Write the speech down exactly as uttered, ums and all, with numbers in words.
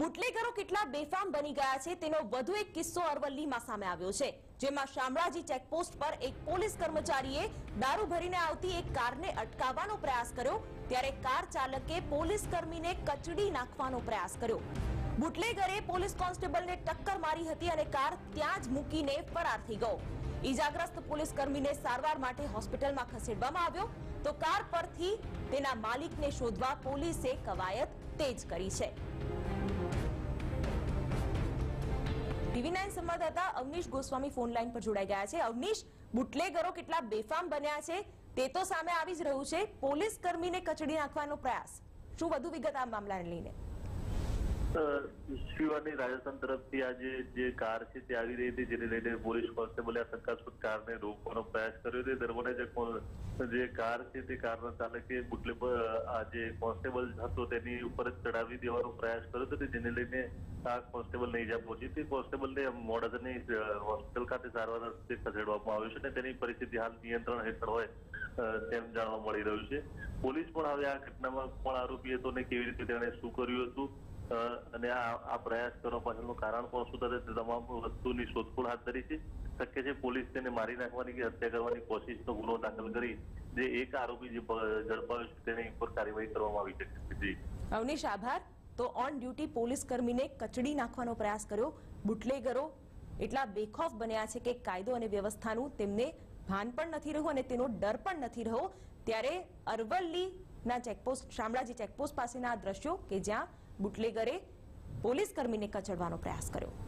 બુટલેગરો કેટલા બેફામ બની ગયા છે તેનો વધુ એક કિસ્સો અરવલ્લીમાં સામે આવ્યો છે, જેમાં શામળાજી ચેકપોસ્ટ પર એક પોલીસ કર્મચારીએ દારૂ ભરીને આવતી એક કારને અટકાવવાનો પ્રયાસ કર્યો, ત્યારે કાર ચાલકે પોલીસ કર્મીને કચડી નાખવાનો પ્રયાસ કર્યો। બુટલેગરે પોલીસ કોન્સ્ટેબલને ટક્કર મારી હતી અને કાર ત્યાં જ મૂકીને ફરાર થઈ ગયો। ઈજાગ્રસ્ત પોલીસ કર્મીને સારવાર માટે હોસ્પિટલમાં ખસેડવામાં આવ્યો, તો કાર પરથી તેના માલિકને શોધવા પોલીસે કવાયત તેજ કરી છે। ટીવી નવ સંવાદદાતા અવનીશ ગોસ્વામી ફોન લાઈન પર જોડાઈ ગયા છે। અવનીશ, બુટલેગરો કેટલા બેફામ બન્યા છે તે તો સામે આવી જ રહ્યું છે, પોલીસ કર્મીને કચડી નાખવાનો પ્રયાસ, શું વધુ વિગત આ મામલાને લઈને? राजस्थान तरफ थी आज जे कार है ते आवी रही थी, जेने लईने पोलीस कॉन्स्टेबले आ शंकास्पद कार ने रोकवानो प्रयास कर्यो हतो। दरमियान जे कार है ते कारना चालके बुटलेगर आज कॉन्स्टेबल हतो तेनी उपर चढ़ावी देवानो प्रयास कर्यो हतो, जेने लईने आ कॉन्स्टेबल ने ईजा पहोंची हती। कॉन्स्टेबल ने मोडासानी होस्पिटल खाते सारवार अर्थी खसेडवामां आव्यो छे, तेनी परिस्थिति हाल नियंत्रण हेठळ होय तेम जाणवा मळी रह्युं छे। पोलीस पण हवे आ घटनामां कोण आरोपी हतो ने केवी रीते तेणे शुं कर्युं हतुं, कचड़ी नाखवानो प्रयास कर्यो। बुटलेगरो एटला बेखौफ बन्या छे के कायदो अने व्यवस्थानुं तेमने भान पण नथी रह्युं अने तेनो डर पण नथी रह्यो। त्यारे अरवल्ली ना चेकपोस्ट शामळाजी चेकपोस्ट पासेना आ दृश्यो के ज्यां बुटलेगरे पोलीस कर्मीने कचड़वानो प्रयास कर्यो।